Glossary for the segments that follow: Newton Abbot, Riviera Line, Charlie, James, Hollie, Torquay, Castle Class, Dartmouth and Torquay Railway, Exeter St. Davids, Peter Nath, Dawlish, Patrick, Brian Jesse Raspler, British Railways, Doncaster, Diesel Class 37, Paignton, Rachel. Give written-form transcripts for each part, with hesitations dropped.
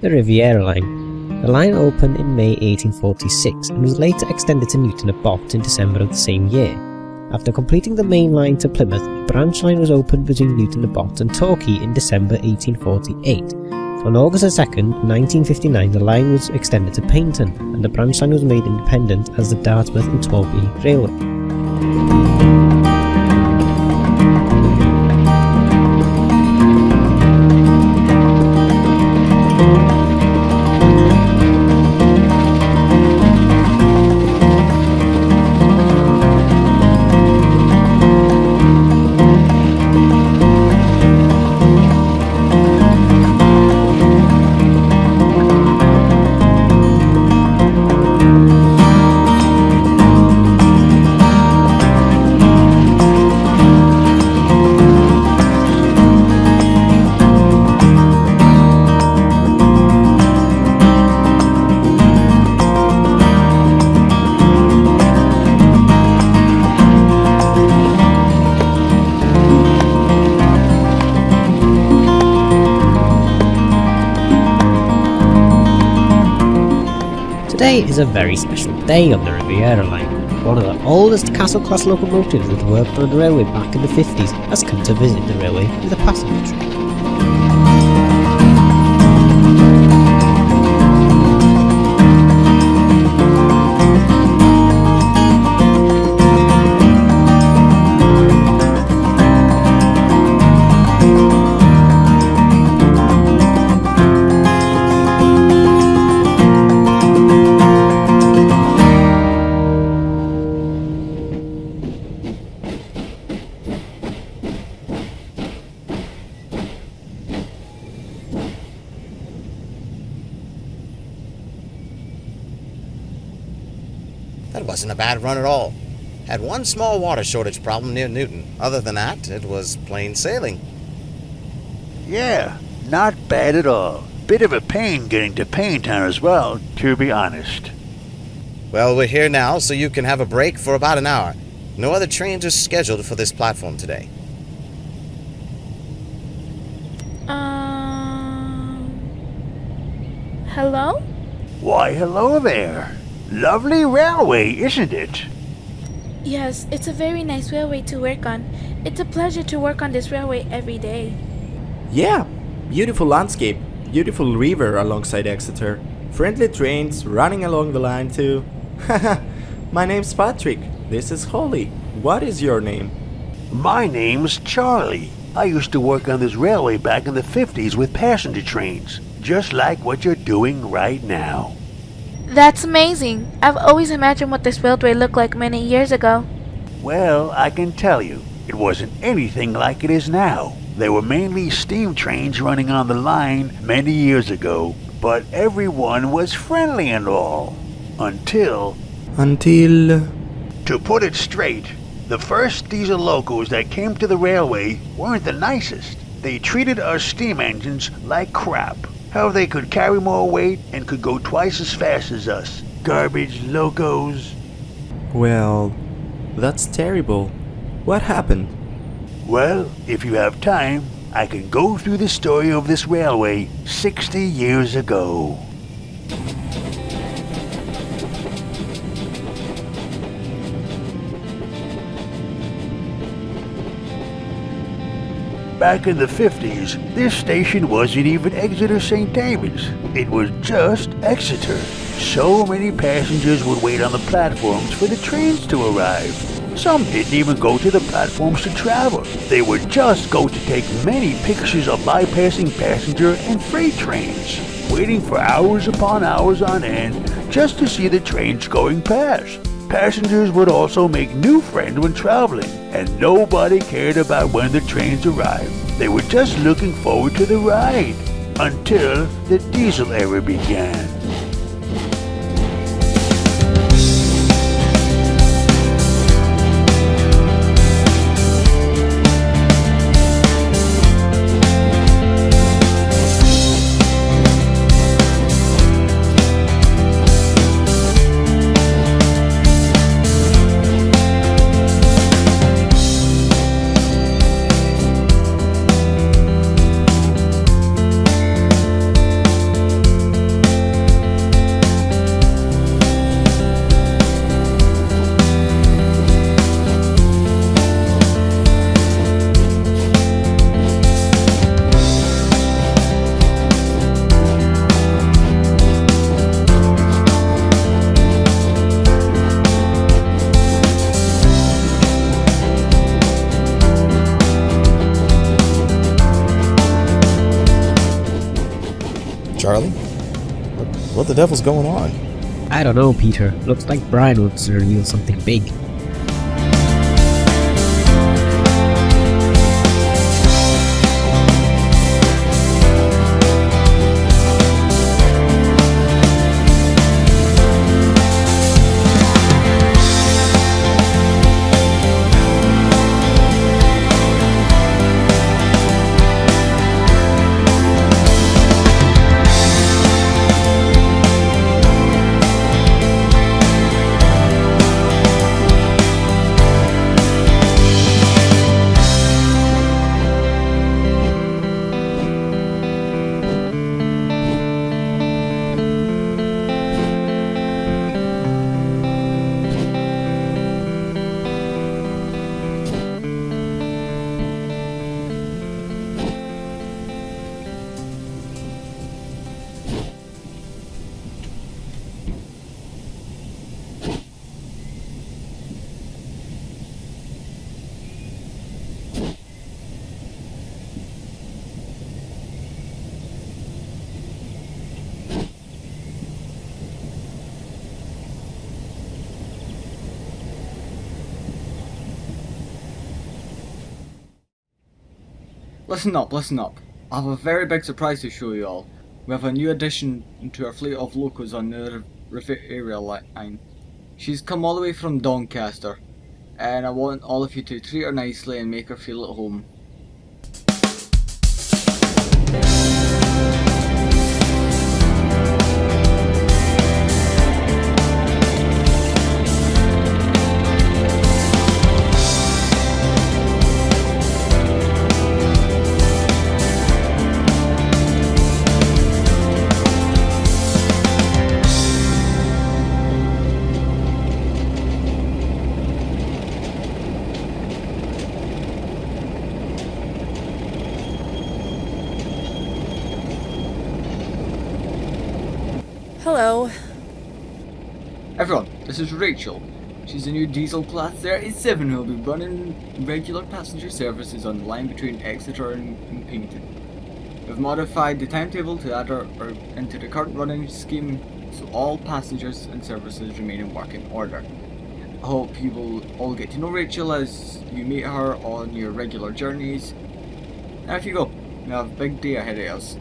the Riviera Line. The line opened in May 1846 and was later extended to Newton Abbot in December of the same year. After completing the main line to Plymouth, a branch line was opened between Newton Abbot and Torquay in December 1848. On August 2, 1959, the line was extended to Paignton, and the branch line was made independent as the Dartmouth and Torquay Railway. Today is a very special day on the Riviera Line. One of the oldest Castle Class locomotives that worked on the railway back in the 50s has come to visit the railway with a passenger train. That wasn't a bad run at all. Had one small water shortage problem near Newton. Other than that, it was plain sailing. Yeah, not bad at all. Bit of a pain getting to Paignton as well, to be honest. Well, we're here now, so you can have a break for about an hour. No other trains are scheduled for this platform today. Hello? Why, hello there. Lovely railway, isn't it? Yes, it's a very nice railway to work on. It's a pleasure to work on this railway every day. Yeah, beautiful landscape, beautiful river alongside Exeter. Friendly trains running along the line too. Haha, my name's Patrick, this is Holly. What is your name? My name's Charlie. I used to work on this railway back in the 50s with passenger trains, just like what you're doing right now. That's amazing. I've always imagined what this railway looked like many years ago. Well, I can tell you, it wasn't anything like it is now. There were mainly steam trains running on the line many years ago, but everyone was friendly and all. Until... To put it straight, the first diesel locos that came to the railway weren't the nicest. They treated us steam engines like crap. How they could carry more weight and could go twice as fast as us. Garbage locos. Well, that's terrible. What happened? Well, if you have time, I can go through the story of this railway 60 years ago. Back in the 50s, this station wasn't even Exeter St. Davids. It was just Exeter. So many passengers would wait on the platforms for the trains to arrive. Some didn't even go to the platforms to travel. They would just go to take many pictures of bypassing passenger and freight trains, waiting for hours upon hours on end just to see the trains going past. Passengers would also make new friends when traveling, and nobody cared about when the trains arrived. They were just looking forward to the ride, until the diesel era began. the devil's going on? I don't know, Peter. Looks like Brian wants to reveal something big. Listen up. I have a very big surprise to show you all. We have a new addition to our fleet of locals on the Riviera Line. She's come all the way from Doncaster, and I want all of you to treat her nicely and make her feel at home. Hello. Everyone, this is Rachel. She's a new Diesel Class 37 who'll be running regular passenger services on the line between Exeter and Paignton. We've modified the timetable to add her into the current running scheme so all passengers and services remain in working order. I hope you will all get to know Rachel as you meet her on your regular journeys. Now if you go, we have a big day ahead of us.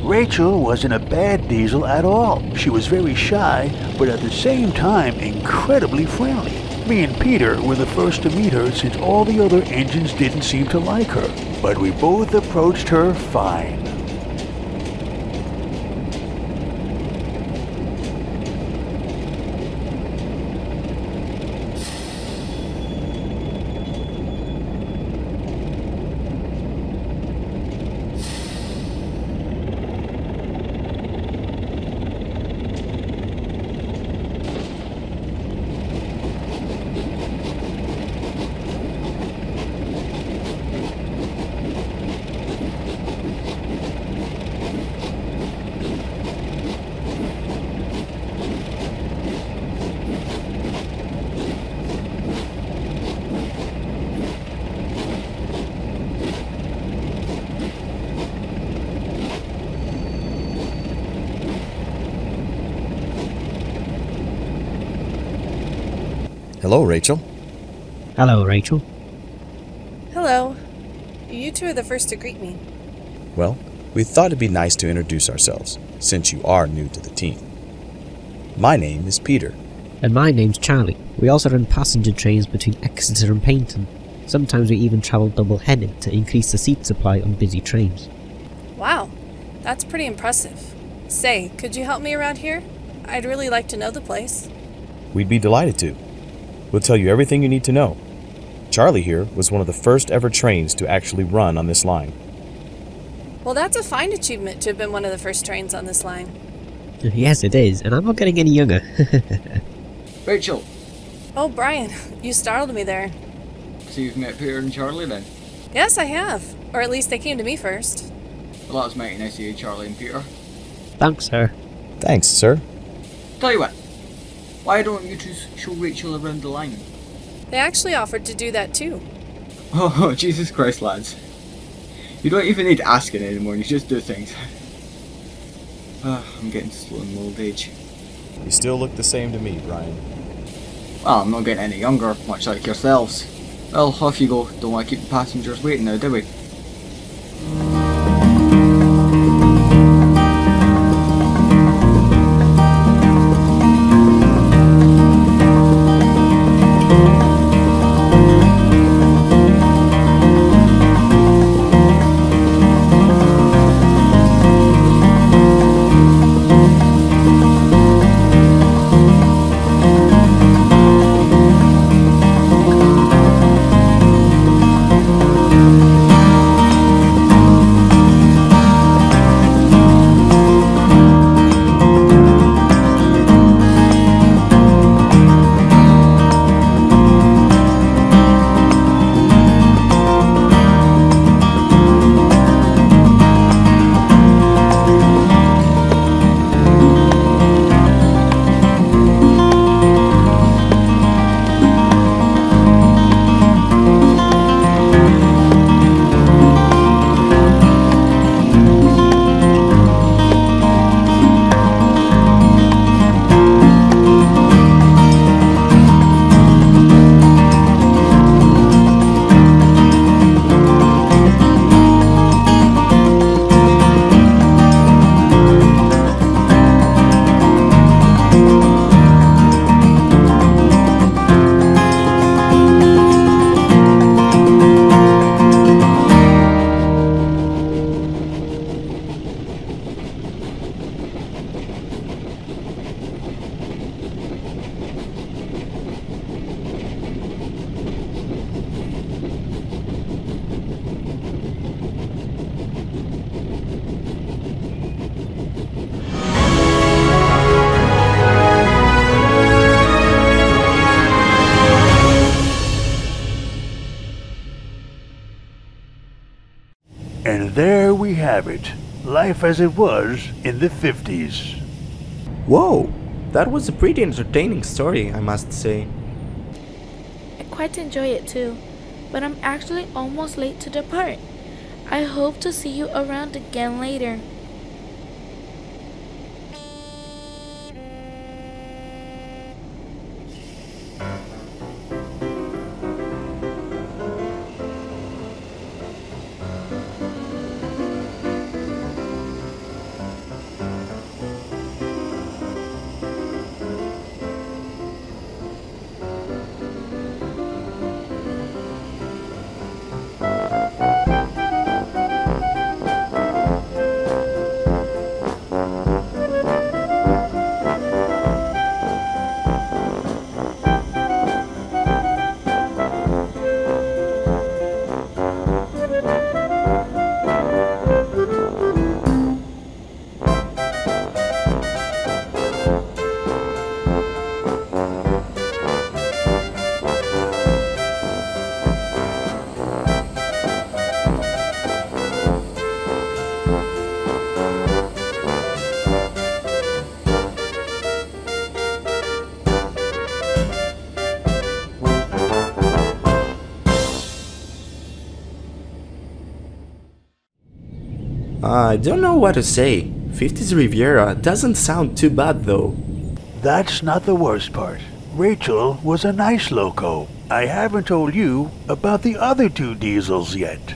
Rachel wasn't a bad diesel at all. She was very shy, but at the same time incredibly friendly. Me and Peter were the first to meet her since all the other engines didn't seem to like her. But we both approached her fine. Hello, Rachel. Hello, Rachel. Hello. You two are the first to greet me. Well, we thought it'd be nice to introduce ourselves, since you are new to the team. My name is Peter. And my name's Charlie. We also run passenger trains between Exeter and Paignton. Sometimes we even travel double-headed to increase the seat supply on busy trains. Wow, that's pretty impressive. Say, could you help me around here? I'd really like to know the place. We'd be delighted to. We'll tell you everything you need to know. Charlie here was one of the first ever trains to actually run on this line. Well, that's a fine achievement to have been one of the first trains on this line. Yes, it is, and I'm not getting any younger. Rachel! Oh, Brian, you startled me there. So you've met Peter and Charlie then? Yes, I have. Or at least they came to me first. Well, that was mighty nice of you, Charlie and Peter. Thanks, sir. Thanks, sir. Tell you what. Why don't you two show Rachel around the line? They actually offered to do that too. Oh, Jesus Christ, lads. You don't even need asking anymore, you just do things. I'm getting slow in old age. You still look the same to me, Brian. Well, I'm not getting any younger, much like yourselves. Well, off you go. Don't want to keep the passengers waiting now, do we? And there we have it, life as it was in the 50s. Whoa, that was a pretty entertaining story, I must say. I quite enjoy it too, but I'm actually almost late to depart. I hope to see you around again later. I don't know what to say. 50s Riviera doesn't sound too bad though. That's not the worst part. Rachel was a nice loco. I haven't told you about the other two diesels yet.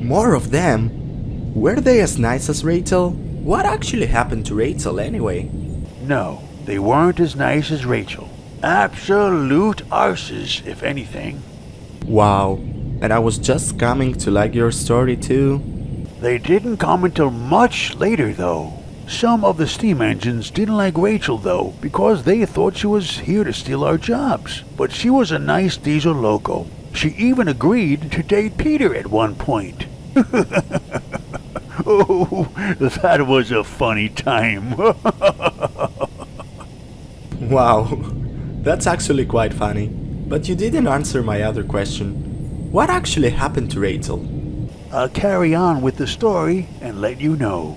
More of them? Were they as nice as Rachel? What actually happened to Rachel anyway? No, they weren't as nice as Rachel. Absolute arses, if anything. Wow, and I was just coming to like your story too. They didn't come until much later, though. Some of the steam engines didn't like Rachel, though, because they thought she was here to steal our jobs. But she was a nice diesel loco. She even agreed to date Peter at one point. Oh, that was a funny time. Wow, that's actually quite funny. But you didn't answer my other question. What actually happened to Rachel? I'll carry on with the story and let you know.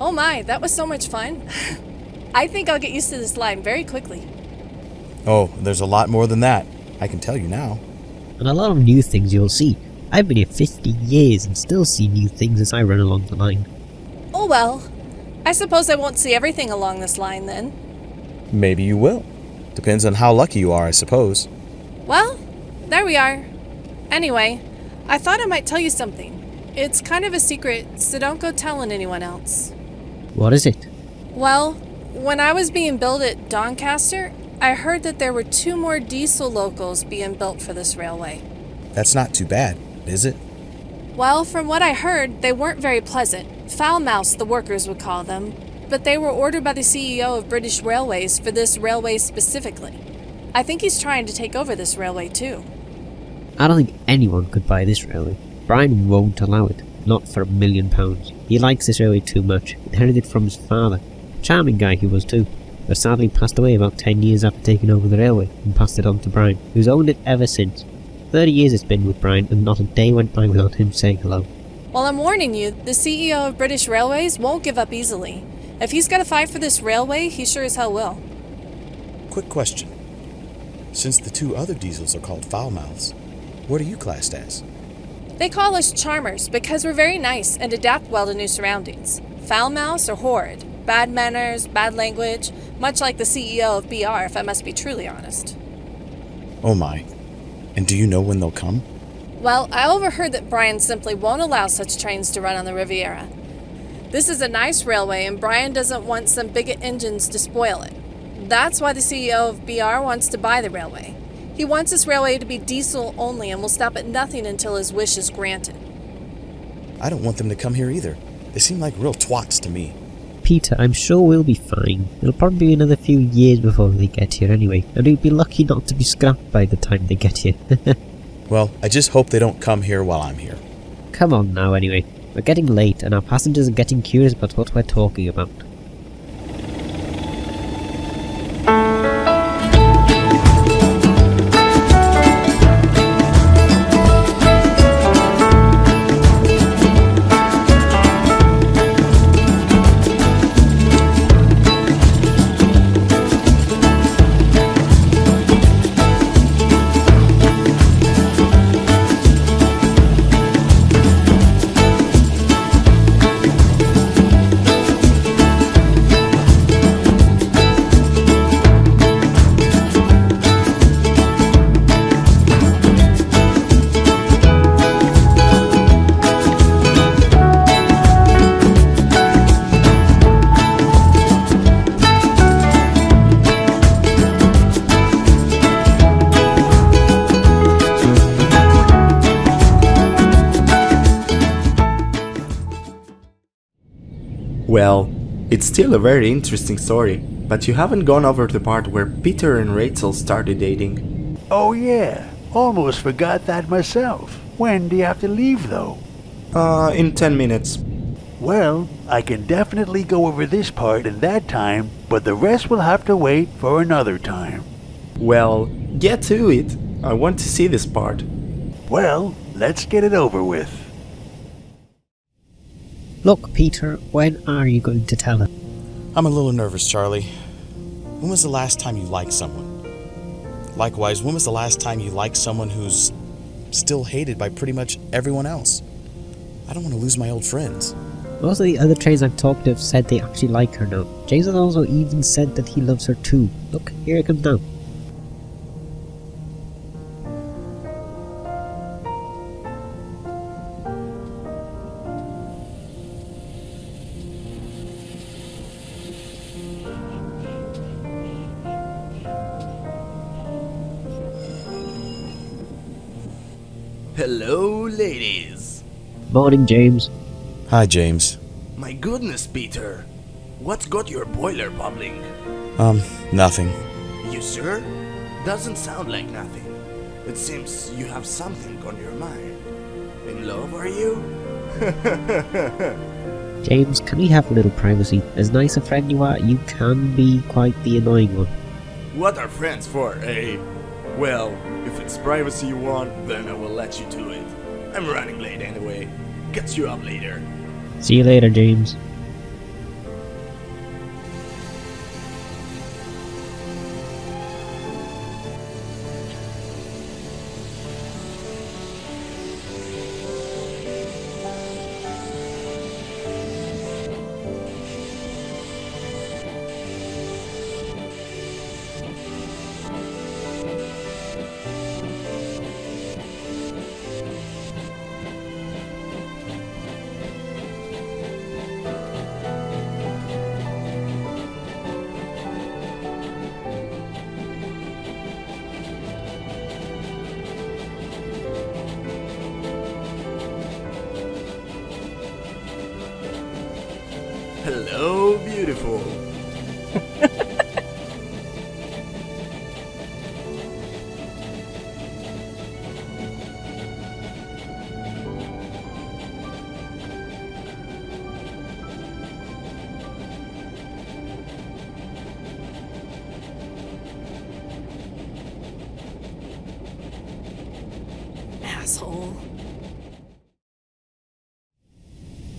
Oh my, that was so much fun. I think I'll get used to this line very quickly. Oh, there's a lot more than that. I can tell you now. And a lot of new things you'll see. I've been here 50 years and still see new things as I run along the line. Oh well. I suppose I won't see everything along this line then. Maybe you will. Depends on how lucky you are, I suppose. Well, there we are. Anyway, I thought I might tell you something. It's kind of a secret, so don't go telling anyone else. What is it? Well, when I was being built at Doncaster, I heard that there were 2 more diesel locals being built for this railway. That's not too bad, is it? Well, from what I heard, they weren't very pleasant. Foul mouths, the workers would call them. But they were ordered by the CEO of British Railways for this railway specifically. I think he's trying to take over this railway too. I don't think anyone could buy this railway. Brian won't allow it. Not for £1 million. He likes this railway too much. Inherited from his father. Charming guy he was too. But sadly passed away about 10 years after taking over the railway and passed it on to Brian, who's owned it ever since. 30 years it's been with Brian, and not a day went by without him saying hello. Well, I'm warning you, the CEO of British Railways won't give up easily. If he's got a fight for this railway, he sure as hell will. Quick question. Since the 2 other diesels are called foul mouths, what are you classed as? They call us charmers because we're very nice and adapt well to new surroundings. Foul mouths are horrid. Bad manners, bad language, much like the CEO of BR, if I must be truly honest. Oh my. And do you know when they'll come? Well, I overheard that Brian simply won't allow such trains to run on the Riviera. This is a nice railway, and Brian doesn't want some bigot engines to spoil it. That's why the CEO of BR wants to buy the railway. He wants this railway to be diesel only and will stop at nothing until his wish is granted. I don't want them to come here either. They seem like real twats to me. Peter, I'm sure we'll be fine. It'll probably be another few years before they get here anyway, and we'd be lucky not to be scrapped by the time they get here. Well, I just hope they don't come here while I'm here. Come on now anyway. We're getting late, and our passengers are getting curious about what we're talking about. Well, it's still a very interesting story, but you haven't gone over the part where Peter and Rachel started dating. Oh yeah, almost forgot that myself. When do you have to leave though? In 10 minutes. Well, I can definitely go over this part in that time, but the rest will have to wait for another time. Well, get to it. I want to see this part. Well, let's get it over with. Look, Peter, when are you going to tell her? I'm a little nervous, Charlie. When was the last time you liked someone? Likewise, when was the last time you liked someone who's still hated by pretty much everyone else? I don't want to lose my old friends. Most of the other trains I've talked to have said they actually like her now. James has also even said that he loves her too. Look, here it comes now. Hello, ladies. Morning, James. Hi, James. My goodness, Peter. What's got your boiler bubbling? Nothing. You sure? Doesn't sound like nothing. It seems you have something on your mind. In love, are you? James, can we have a little privacy? As nice a friend you are, you can be quite the annoying one. What are friends for, eh? Well, if it's privacy you want, then I will let you do it. I'm running late anyway. Catch you up later. See you later, James. Hello, beautiful.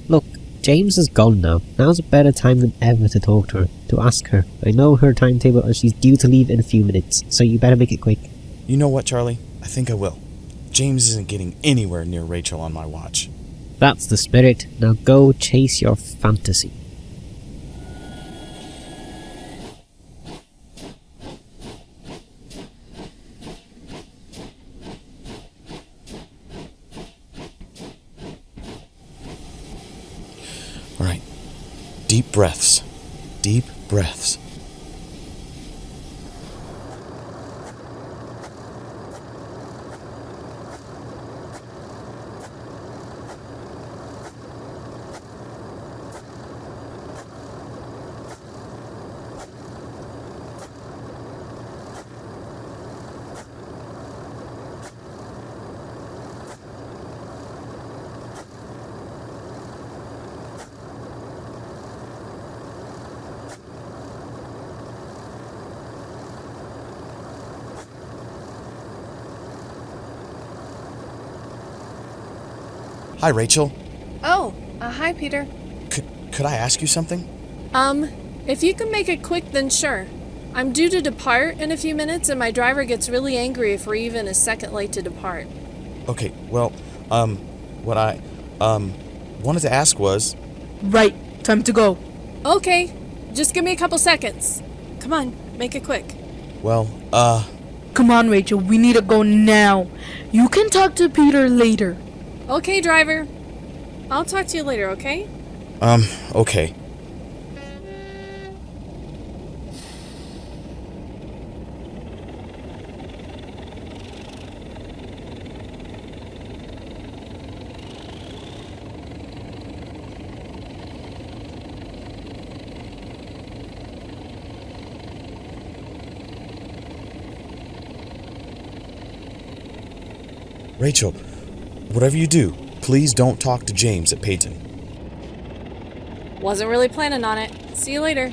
Look, James is gone now. Now's a better time than ever to talk to her, to ask her. I know her timetable and she's due to leave in a few minutes, so you better make it quick. You know what, Charlie? I think I will. James isn't getting anywhere near Rachel on my watch. That's the spirit. Now go chase your fantasy. Deep breaths. Deep breaths. Hi, Rachel. Oh, hi, Peter. Could I ask you something? If you can make it quick, then sure. I'm due to depart in a few minutes, and my driver gets really angry if we're even a second late to depart. Okay, well, what I, wanted to ask was... Right, time to go. Okay, just give me a couple seconds. Come on, make it quick. Well, Come on, Rachel, we need to go now. You can talk to Peter later. Okay, driver. I'll talk to you later, okay? Okay. Rachel. Whatever you do, please don't talk to James at Paignton. Wasn't really planning on it. See you later.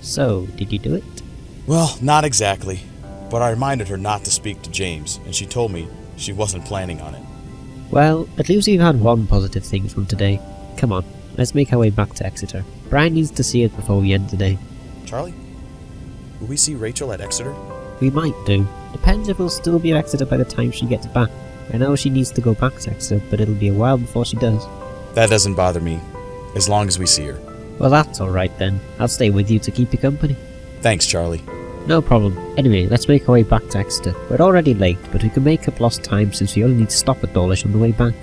So, did you do it? Well, not exactly, but I reminded her not to speak to James, and she told me she wasn't planning on it. Well, at least we've had one positive thing from today. Come on, let's make our way back to Exeter. Brian needs to see it before we end today. Charlie, will we see Rachel at Exeter? We might do. Depends if we'll still be at Exeter by the time she gets back. I know she needs to go back to Exeter, but it'll be a while before she does. That doesn't bother me, as long as we see her. Well, that's alright then. I'll stay with you to keep you company. Thanks, Charlie. No problem. Anyway, let's make our way back to Exeter. We're already late, but we can make up lost time since we only need to stop at Dawlish on the way back.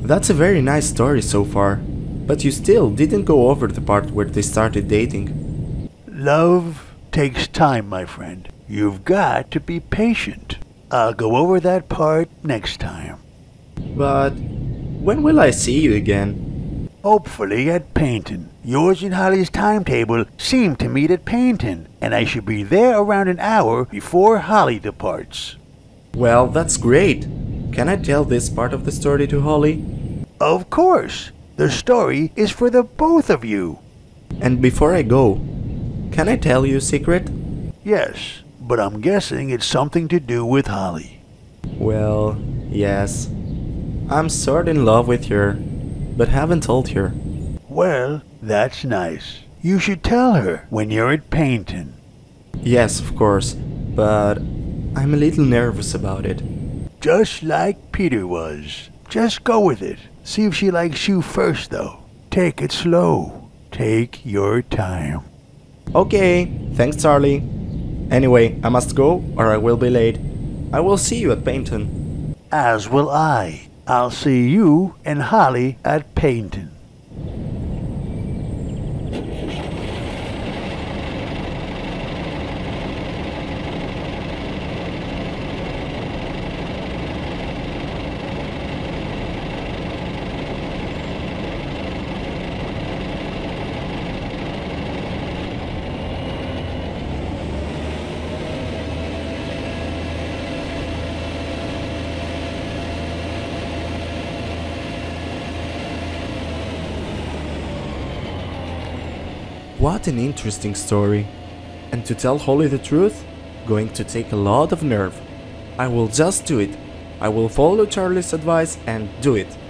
That's a very nice story so far, but you still didn't go over the part where they started dating. Love takes time, my friend. You've got to be patient. I'll go over that part next time. But When will I see you again? Hopefully at Paignton. Yours and Holly's timetable seem to meet at Paignton, and I should be there around an hour before Holly departs. Well, that's great. Can I tell this part of the story to Holly? Of course. The story is for the both of you. And before I go, can I tell you a secret? Yes, but I'm guessing it's something to do with Holly. Well, yes. I'm sort of in love with her, but haven't told her. Well, that's nice. You should tell her when you're at Paignton. Yes, of course, but I'm a little nervous about it. Just like Peter was. Just go with it. See if she likes you first, though. Take it slow. Take your time. Okay, thanks, Charlie. Anyway, I must go or I will be late. I will see you at Paignton. As will I. I'll see you and Holly at Paignton. What an interesting story, and to tell Holly the truth, going to take a lot of nerve. I will just do it. I will follow Charlie's advice and do it.